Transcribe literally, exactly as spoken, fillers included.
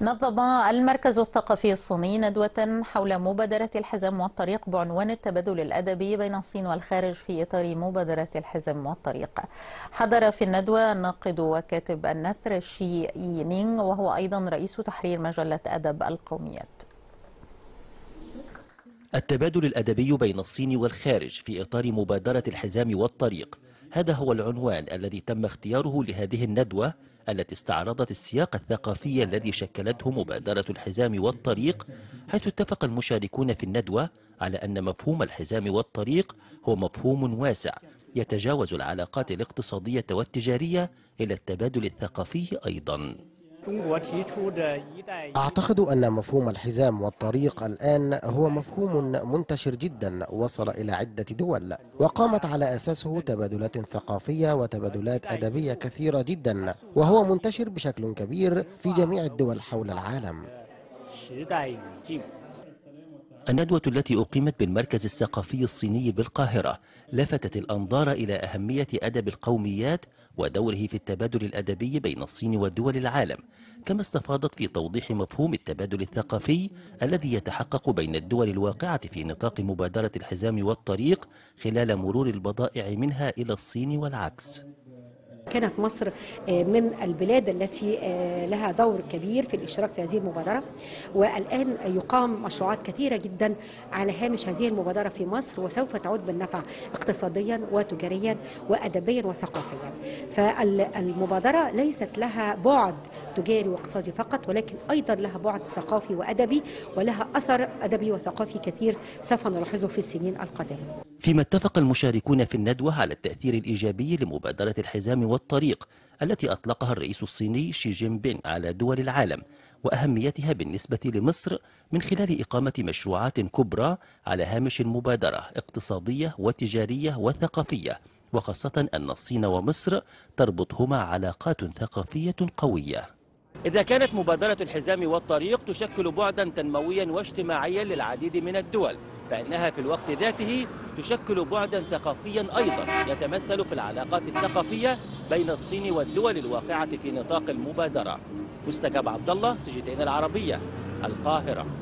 نظم المركز الثقافي الصيني ندوة حول مبادرة الحزام والطريق بعنوان التبادل الأدبي بين الصين والخارج في إطار مبادرة الحزام والطريق. حضر في الندوة الناقد وكاتب النثر شي جين بينغ، وهو أيضا رئيس تحرير مجلة أدب القوميات. التبادل الأدبي بين الصين والخارج في إطار مبادرة الحزام والطريق، هذا هو العنوان الذي تم اختياره لهذه الندوة التي استعرضت السياق الثقافي الذي شكلته مبادرة الحزام والطريق، حيث اتفق المشاركون في الندوة على أن مفهوم الحزام والطريق هو مفهوم واسع يتجاوز العلاقات الاقتصادية والتجارية إلى التبادل الثقافي أيضاً. أعتقد أن مفهوم الحزام والطريق الآن هو مفهوم منتشر جدا وصل إلى عدة دول، وقامت على أساسه تبادلات ثقافية وتبادلات أدبية كثيرة جدا، وهو منتشر بشكل كبير في جميع الدول حول العالم. الندوة التي أقيمت بالمركز الثقافي الصيني بالقاهرة لفتت الأنظار إلى أهمية أدب القوميات ودوره في التبادل الأدبي بين الصين ودول العالم، كما استفاضت في توضيح مفهوم التبادل الثقافي الذي يتحقق بين الدول الواقعة في نطاق مبادرة الحزام والطريق خلال مرور البضائع منها إلى الصين والعكس. كانت مصر من البلاد التي لها دور كبير في الاشتراك في هذه المبادرة، والآن يقام مشروعات كثيرة جدا على هامش هذه المبادرة في مصر، وسوف تعود بالنفع اقتصاديا وتجاريا وأدبيا وثقافيا. فالمبادرة ليست لها بعد تجاري واقتصادي فقط، ولكن أيضا لها بعد ثقافي وأدبي، ولها أثر أدبي وثقافي كثير سوف نلاحظه في السنين القادمة. فيما اتفق المشاركون في الندوة على التأثير الإيجابي لمبادرة الحزام والطريق التي أطلقها الرئيس الصيني شي جين بينغ على دول العالم، وأهميتها بالنسبة لمصر من خلال إقامة مشروعات كبرى على هامش المبادرة اقتصادية وتجارية وثقافية، وخاصة أن الصين ومصر تربطهما علاقات ثقافية قوية. إذا كانت مبادرة الحزام والطريق تشكل بعدا تنمويا واجتماعيا للعديد من الدول، فإنها في الوقت ذاته تشكل بعدا ثقافيا أيضا يتمثل في العلاقات الثقافية بين الصين والدول الواقعة في نطاق المبادرة. مستجاب عبد الله، سجدين العربية، القاهرة.